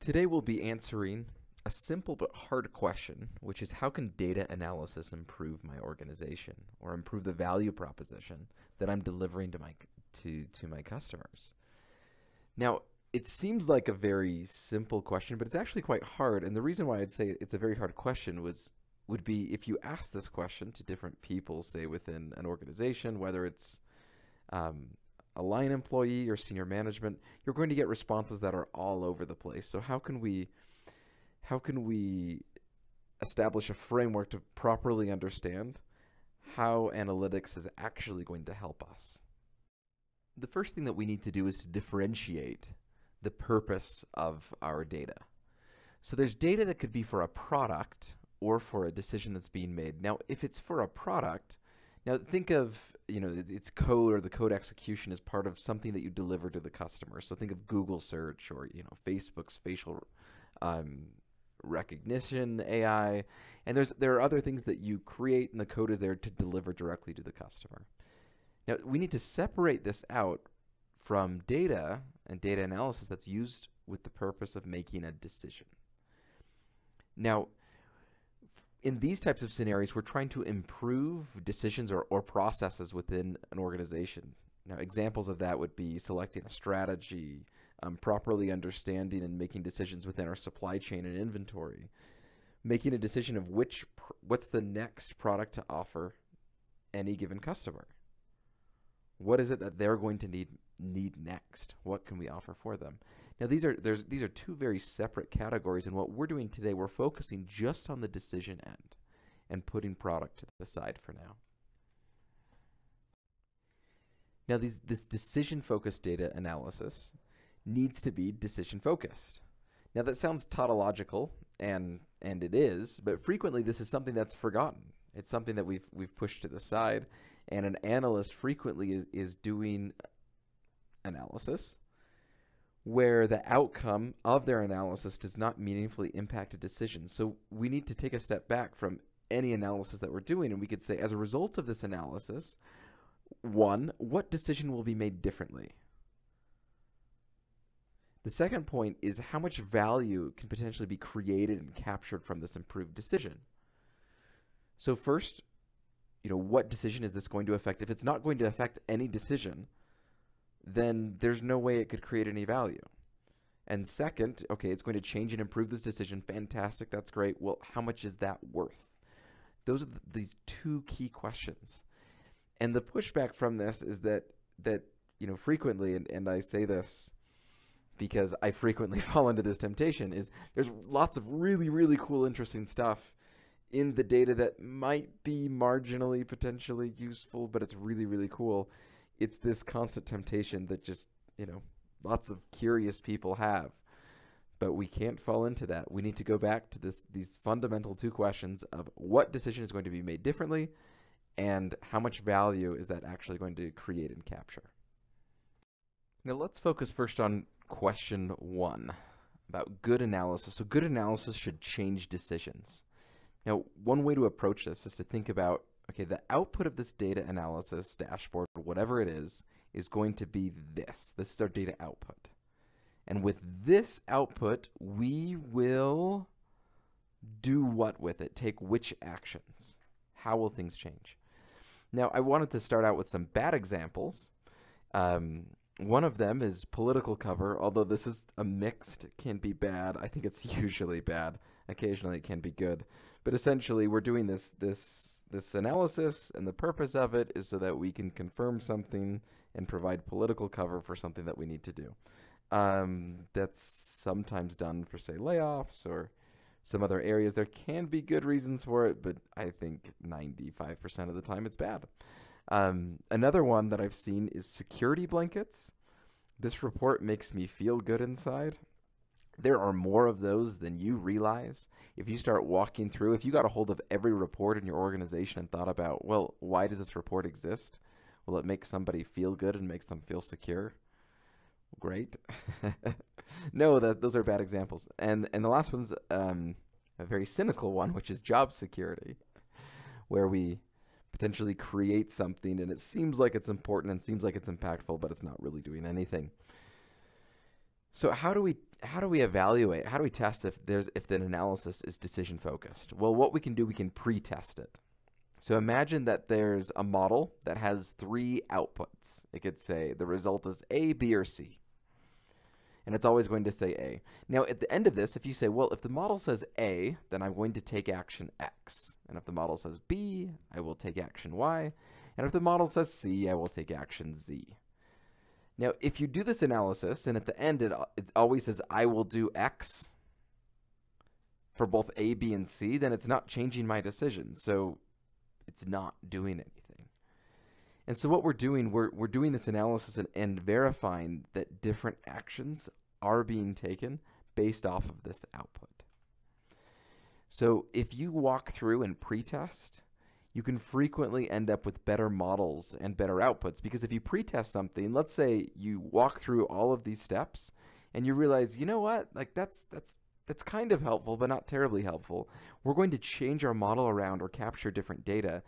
Today we'll be answering a simple but hard question, which is how can data analysis improve my organization or improve the value proposition that I'm delivering to my customers? Now, it seems like a very simple question, but it's actually quite hard. And the reason why I'd say it's a very hard question would be if you ask this question to different people, say within an organization, whether it's a line employee or senior management, you're going to get responses that are all over the place. So how can we establish a framework to properly understand how analytics is actually going to help us? The first thing that we need to do is to differentiate the purpose of our data. So there's data that could be for a product or for a decision that's being made. Now, if it's for a product, now think of, you know, it's code, or the code execution is part of something that you deliver to the customer. So think of Google search, or, you know, Facebook's facial recognition AI, and there are other things that you create, and the code is there to deliver directly to the customer. Now, we need to separate this out from data and data analysis that's used with the purpose of making a decision. Now, in these types of scenarios, we're trying to improve decisions or processes within an organization. Now, examples of that would be selecting a strategy, properly understanding and making decisions within our supply chain and inventory, making a decision of what's the next product to offer any given customer. What is it that they're going to need next? What can we offer for them? Now, these are two very separate categories, and what we're doing today, we're focusing just on the decision end and putting product to the side for now. Now, this decision-focused data analysis needs to be decision-focused. Now, that sounds tautological, and it is, but frequently this is something that's forgotten. It's something that we've pushed to the side, and an analyst frequently is doing analysis where the outcome of their analysis does not meaningfully impact a decision. So we need to take a step back from any analysis that we're doing, and we could say, as a result of this analysis, one, what decision will be made differently? The second point is how much value can potentially be created and captured from this improved decision. So first, you know, what decision is this going to affect? If it's not going to affect any decision, then there's no way it could create any value. And second, okay, it's going to change and improve this decision. Fantastic, that's great. Well, how much is that worth? Those are these two key questions. And the pushback from this is that you know, frequently, and I say this because I frequently fall into this temptation, is there's lots of really, really cool, interesting stuff in the data that might be marginally potentially useful, but it's really, really cool. It's this constant temptation that just, you know, lots of curious people have, but we can't fall into that. We need to go back to these fundamental two questions of what decision is going to be made differently and how much value is that actually going to create and capture. Now, let's focus first on question one about good analysis. So good analysis should change decisions. Now, one way to approach this is to think about, okay, the output of this data analysis dashboard, whatever it is going to be this. This is our data output. And with this output, we will do what with it? Take which actions? How will things change? Now, I wanted to start out with some bad examples. One of them is political cover, although this is a mixed, it can be bad. I think it's usually bad. Occasionally it can be good. But essentially, we're doing this analysis, and the purpose of it is so that we can confirm something and provide political cover for something that we need to do. That's sometimes done for, say, layoffs or some other areas. There can be good reasons for it, but I think 95% of the time it's bad. Another one that I've seen is security blankets. This report makes me feel good inside. There are more of those than you realize. If you start walking through, if you got a hold of every report in your organization and thought about, well, why does this report exist? Well, it makes somebody feel good and makes them feel secure. Great. No, those are bad examples. And the last one's a very cynical one, which is job security, where we potentially create something and it seems like it's important and seems like it's impactful, but it's not really doing anything. So how do we evaluate? How do we test if the analysis is decision focused? Well, what we can do, we can pre-test it. So imagine that there's a model that has three outputs. It could say the result is A, B, or C. And it's always going to say A. Now, at the end of this, if you say, well, if the model says A, then I'm going to take action X. And if the model says B, I will take action Y. And if the model says C, I will take action Z. Now, if you do this analysis, and at the end it always says, I will do X for both A, B, and C, then it's not changing my decision. So it's not doing anything. And so what we're doing, we're doing this analysis and verifying that different actions are being taken based off of this output. So if you walk through and pretest, you can frequently end up with better models and better outputs, because if you pretest something, let's say you walk through all of these steps and you realize, you know what, like that's kind of helpful, but not terribly helpful. We're going to change our model around or capture different data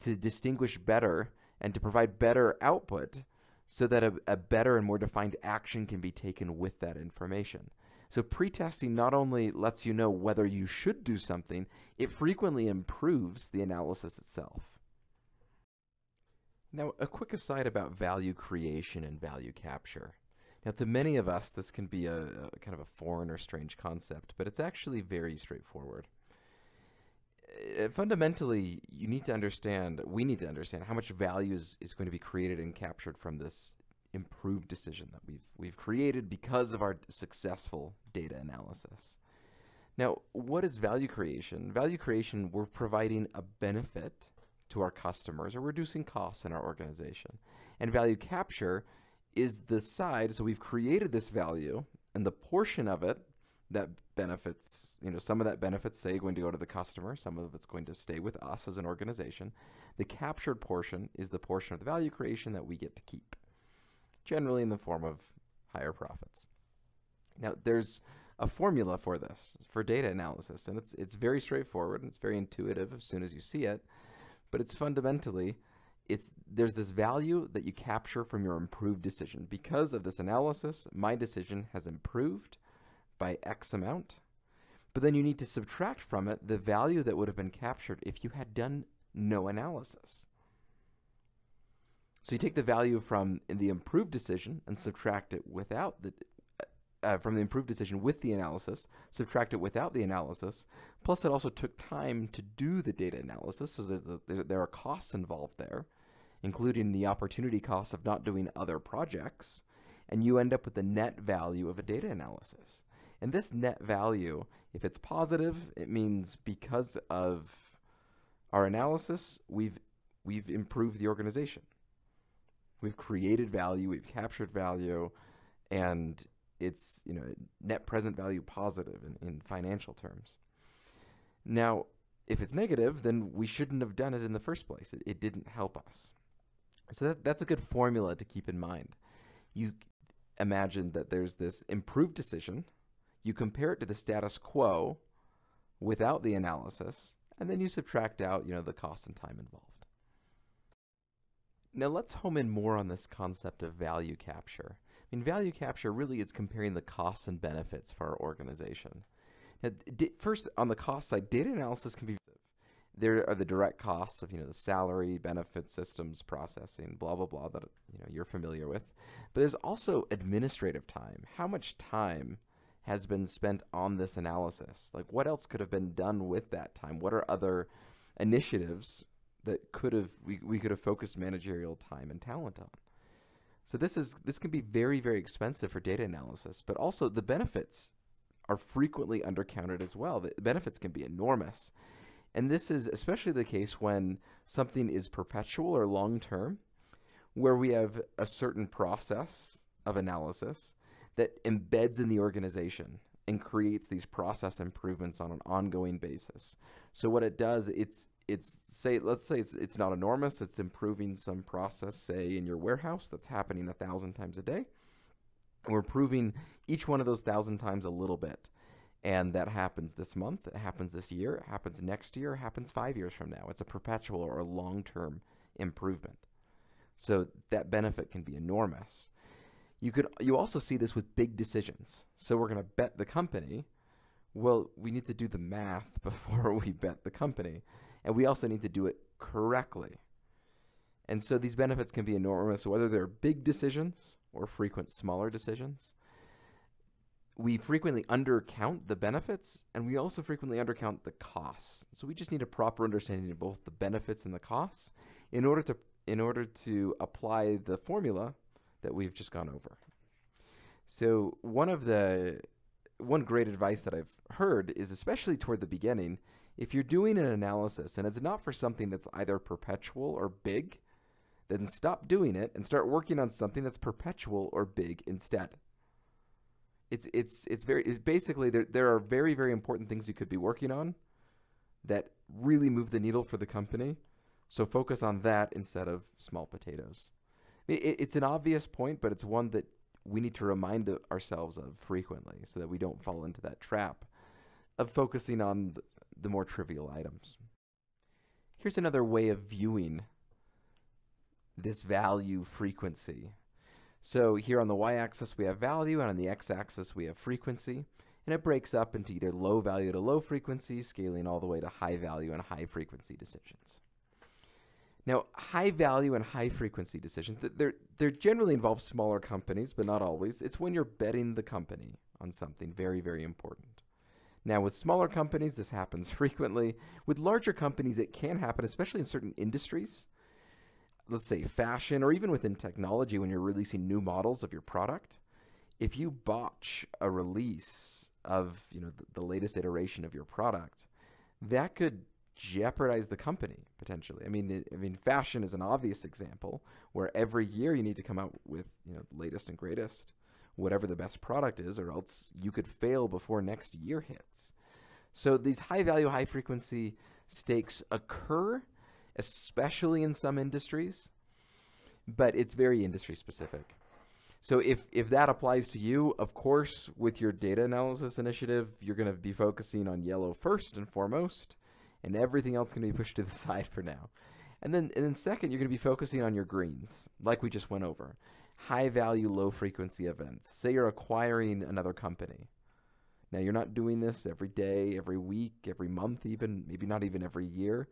to distinguish better and to provide better output so that a better and more defined action can be taken with that information. So pretesting not only lets you know whether you should do something, it frequently improves the analysis itself. Now, a quick aside about value creation and value capture. Now, to many of us, this can be a kind of a foreign or strange concept, but it's actually very straightforward. Fundamentally, we need to understand how much value is going to be created and captured from this improved decision that we've created because of our successful data analysis. Now, what is value creation? Value creation, we're providing a benefit to our customers or reducing costs in our organization. And value capture is the side, so we've created this value and the portion of it that benefits, you know, some of that benefits, say, going to go to the customer, some of it's going to stay with us as an organization. The captured portion is the portion of the value creation that we get to keep, generally in the form of higher profits. Now, there's a formula for this, for data analysis, and it's very straightforward and it's very intuitive as soon as you see it, but it's fundamentally, there's this value that you capture from your improved decision. Because of this analysis, my decision has improved by X amount, but then you need to subtract from it the value that would have been captured if you had done no analysis. So you take the value from the improved decision and subtract it without the, from the improved decision with the analysis, subtract it without the analysis, plus it also took time to do the data analysis, so there are costs involved there, including the opportunity costs of not doing other projects, and you end up with the net value of a data analysis. And this net value, if it's positive, it means because of our analysis, we've improved the organization. We've created value, we've captured value, and it's, you know, net present value positive in financial terms. Now, if it's negative, then we shouldn't have done it in the first place. It didn't help us. So that's a good formula to keep in mind. You imagine that there's this improved decision. You compare it to the status quo without the analysis, and then you subtract out, you know, the cost and time involved. Now let's home in more on this concept of value capture. I mean, value capture really is comparing the costs and benefits for our organization. Now, first, on the cost side, data analysis can be, there are the direct costs of, you know, the salary, benefits, systems, processing, blah, blah, blah, that, you know, you're familiar with. But there's also administrative time. How much time has been spent on this analysis? Like, what else could have been done with that time? What are other initiatives that we could have focused managerial time and talent on? So this can be very, very expensive for data analysis, but also the benefits are frequently undercounted as well. The benefits can be enormous. And this is especially the case when something is perpetual or long-term, where we have a certain process of analysis that embeds in the organization and creates these process improvements on an ongoing basis. So what it does, let's say it's not enormous, it's improving some process, say in your warehouse, that's happening 1,000 times a day. We're improving each one of those 1,000 times a little bit. And that happens this month, it happens this year, it happens next year, it happens 5 years from now. It's a perpetual or long-term improvement. So that benefit can be enormous. You also see this with big decisions. So we're going to bet the company. Well, we need to do the math before we bet the company. And we also need to do it correctly. And so these benefits can be enormous, whether they're big decisions or frequent smaller decisions. We frequently undercount the benefits, and we also frequently undercount the costs. So we just need a proper understanding of both the benefits and the costs in order to apply the formula that we've just gone over. So one great advice that I've heard is, especially toward the beginning, if you're doing an analysis and it's not for something that's either perpetual or big, then stop doing it and start working on something that's perpetual or big instead. Basically there are very, very important things you could be working on that really move the needle for the company. So focus on that instead of small potatoes. It's an obvious point, but it's one that we need to remind ourselves of frequently so that we don't fall into that trap of focusing on the more trivial items. Here's another way of viewing this value frequency. So here on the y-axis we have value, and on the x-axis we have frequency, and it breaks up into either low value to low frequency, scaling all the way to high value and high frequency decisions. Now, high value and high frequency decisions, they're generally involve smaller companies, but not always. It's when you're betting the company on something very, very important. Now, with smaller companies, this happens frequently. With larger companies, it can happen, especially in certain industries. Let's say fashion, or even within technology, when you're releasing new models of your product, if you botch a release of the latest iteration of your product, that could jeopardize the company potentially. I mean, fashion is an obvious example where every year you need to come out with latest and greatest, whatever the best product is, or else you could fail before next year hits. So these high value, high frequency stakes occur, especially in some industries, but it's very industry specific. So if that applies to you, of course, with your data analysis initiative, you're going to be focusing on yellow first and foremost, and everything else can be pushed to the side for now. And then second, you're going to be focusing on your greens, like we just went over. High value, low frequency events. Say you're acquiring another company. Now, you're not doing this every day, every week, every month even, maybe not even every year.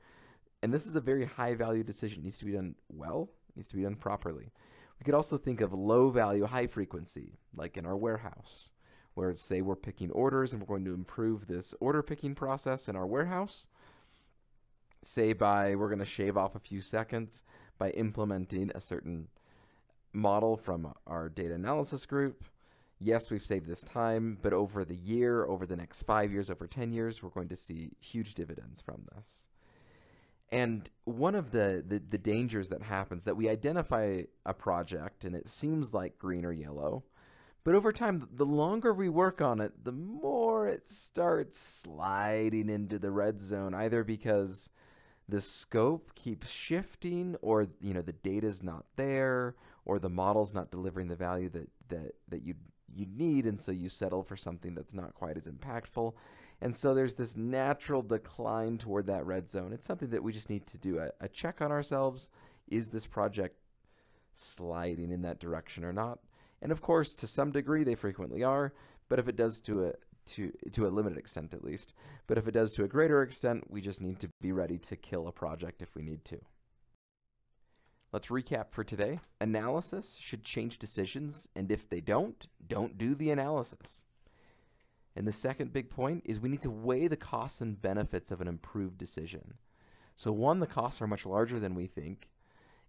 And this is a very high value decision. It needs to be done well, it needs to be done properly. We could also think of low value, high frequency, like in our warehouse, where say we're picking orders and we're going to improve this order picking process in our warehouse. Say we're going to shave off a few seconds by implementing a certain model from our data analysis group. Yes, we've saved this time, but over the year, over the next 5 years, over 10 years, we're going to see huge dividends from this. And one of the dangers that happens, that we identify a project and it seems like green or yellow, but over time, the longer we work on it, the more it starts sliding into the red zone, either because the scope keeps shifting, or the data's not there, or the model's not delivering the value that you need, and so you settle for something that's not quite as impactful. And so there's this natural decline toward that red zone. It's something that we just need to do a check on ourselves. Is this project sliding in that direction or not? And of course, to some degree, they frequently are. But if it does to a limited extent, at least. But if it does to a greater extent, we just need to be ready to kill a project if we need to. Let's recap for today. Analysis should change decisions, and if they don't do the analysis. And the second big point is we need to weigh the costs and benefits of an improved decision. So one, the costs are much larger than we think.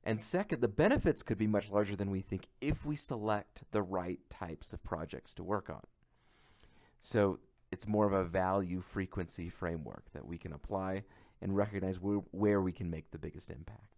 And second, the benefits could be much larger than we think if we select the right types of projects to work on. So it's more of a value frequency framework that we can apply and recognize where we can make the biggest impact.